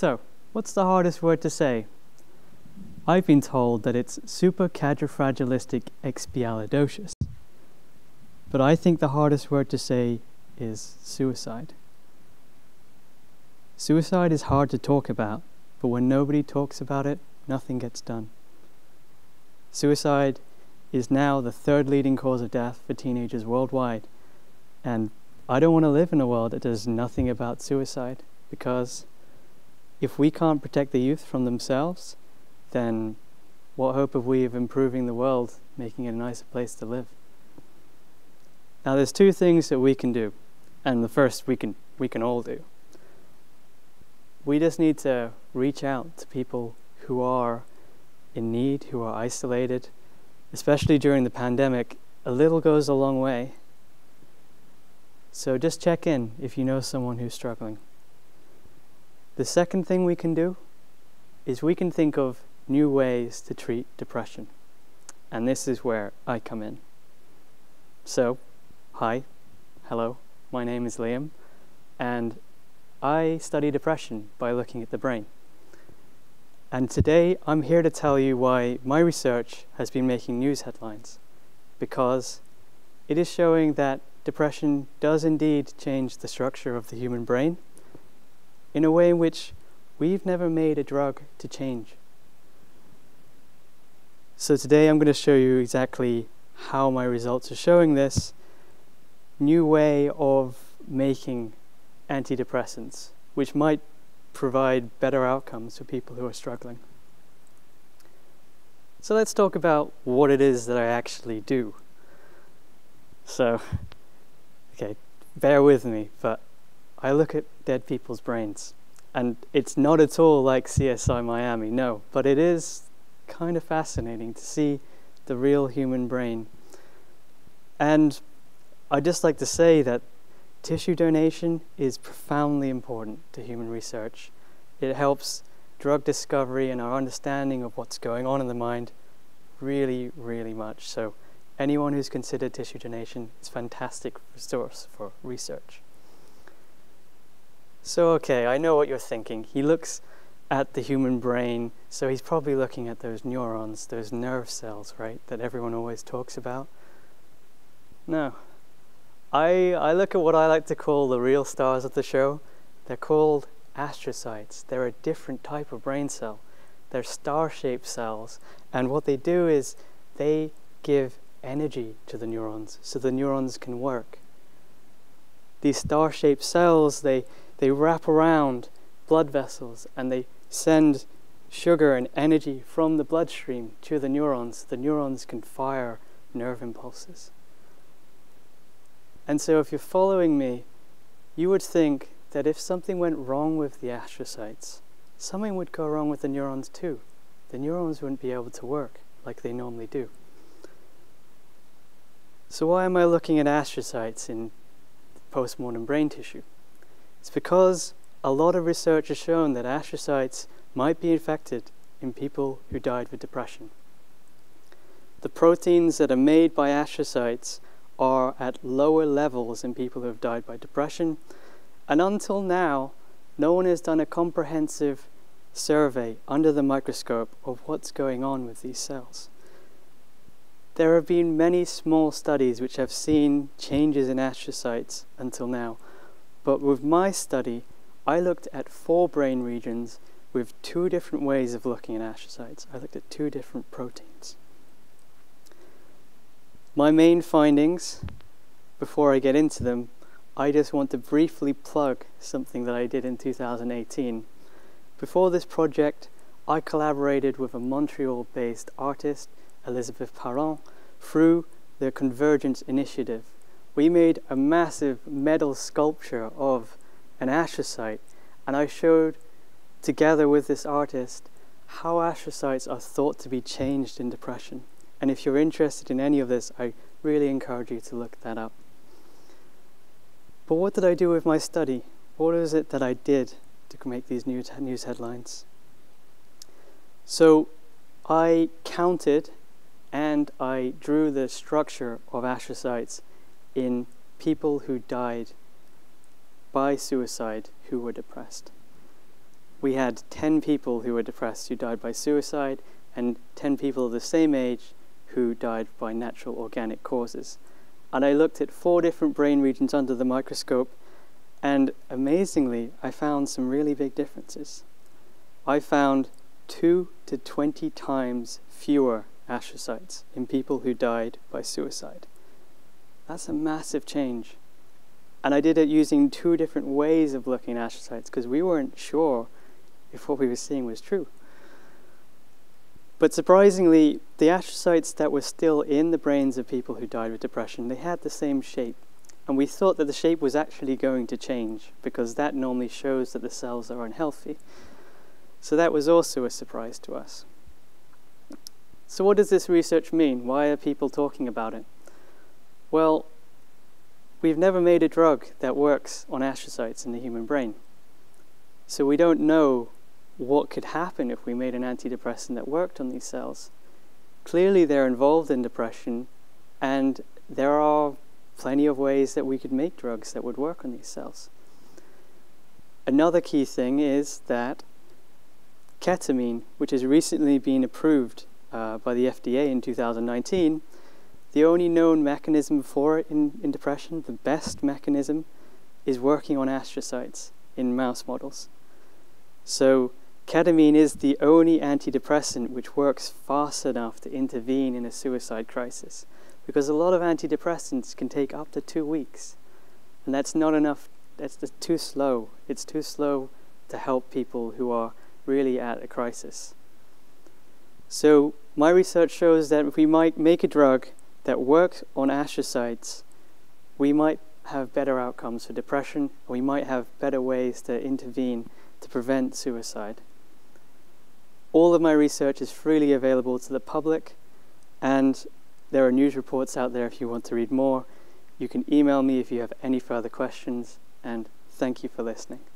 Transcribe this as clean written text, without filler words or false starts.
So, what's the hardest word to say? I've been told that it's supercalifragilisticexpialidocious. But I think the hardest word to say is suicide. Suicide is hard to talk about, but when nobody talks about it, nothing gets done. Suicide is now the third leading cause of death for teenagers worldwide, and I don't want to live in a world that does nothing about suicide, because if we can't protect the youth from themselves, then what hope have we of improving the world, making it a nicer place to live? Now there's two things that we can do, and the first we can all do. We just need to reach out to people who are in need, who are isolated. Especially during the pandemic, a little goes a long way. So just check in if you know someone who's struggling. The second thing we can do is we can think of new ways to treat depression. And this is where I come in. So, hi, hello, my name is Liam, and I study depression by looking at the brain. And today I'm here to tell you why my research has been making news headlines, because it is showing that depression does indeed change the structure of the human brain in a way in which we've never made a drug to change. So today I'm going to show you exactly how my results are showing this new way of making antidepressants, which might provide better outcomes for people who are struggling. So let's talk about what it is that I actually do. So, okay, bear with me, but I look at dead people's brains, and it's not at all like CSI Miami, no, but it is kind of fascinating to see the real human brain. And I'd just like to say that tissue donation is profoundly important to human research. It helps drug discovery and our understanding of what's going on in the mind really, really much. So anyone who's considered tissue donation is a fantastic resource for research. So okay, I know what you're thinking. He looks at the human brain, so he's probably looking at those neurons, those nerve cells, right, that everyone always talks about. No. I look at what I like to call the real stars of the show. They're called astrocytes. They're a different type of brain cell. They're star-shaped cells, and what they do is they give energy to the neurons so the neurons can work. These star-shaped cells, they wrap around blood vessels and they send sugar and energy from the bloodstream to the neurons so the neurons can fire nerve impulses. And so if you're following me, you would think that if something went wrong with the astrocytes, something would go wrong with the neurons too. The neurons wouldn't be able to work like they normally do. So why am I looking at astrocytes in postmortem brain tissue? It's because a lot of research has shown that astrocytes might be infected in people who died with depression. The proteins that are made by astrocytes are at lower levels in people who have died by depression. And until now, no one has done a comprehensive survey under the microscope of what's going on with these cells. There have been many small studies which have seen changes in astrocytes until now. But with my study, I looked at 4 brain regions with 2 different ways of looking at astrocytes. I looked at 2 different proteins. My main findings, before I get into them, I just want to briefly plug something that I did in 2018. Before this project, I collaborated with a Montreal-based artist, Elizabeth Parent, through the Convergence Initiative. We made a massive metal sculpture of an astrocyte, and I showed, together with this artist, how astrocytes are thought to be changed in depression. And if you're interested in any of this, I really encourage you to look that up. But what did I do with my study? What is it that I did to make these news headlines? So I counted and I drew the structure of astrocytes in people who died by suicide who were depressed. we had 10 people who were depressed who died by suicide and 10 people of the same age who died by natural organic causes. And I looked at 4 different brain regions under the microscope, and amazingly, I found some really big differences. I found 2 to 20 times fewer astrocytes in people who died by suicide. That's a massive change. And I did it using 2 different ways of looking at astrocytes because we weren't sure if what we were seeing was true. But surprisingly, the astrocytes that were still in the brains of people who died with depression, they had the same shape. And we thought that the shape was actually going to change because that normally shows that the cells are unhealthy. So that was also a surprise to us. So what does this research mean? Why are people talking about it? Well, we've never made a drug that works on astrocytes in the human brain. So we don't know what could happen if we made an antidepressant that worked on these cells. Clearly they're involved in depression, and there are plenty of ways that we could make drugs that would work on these cells. Another key thing is that ketamine, which has recently been approved by the FDA in 2019, the only known mechanism for it in depression, the best mechanism, is working on astrocytes in mouse models. So ketamine is the only antidepressant which works fast enough to intervene in a suicide crisis, because a lot of antidepressants can take up to 2 weeks, and that's not enough. That's too slow. It's too slow to help people who are really at a crisis. So my research shows that if we might make a drug that works on astrocytes, we might have better outcomes for depression, and we might have better ways to intervene to prevent suicide. All of my research is freely available to the public, and there are news reports out there if you want to read more. You can email me if you have any further questions, and thank you for listening.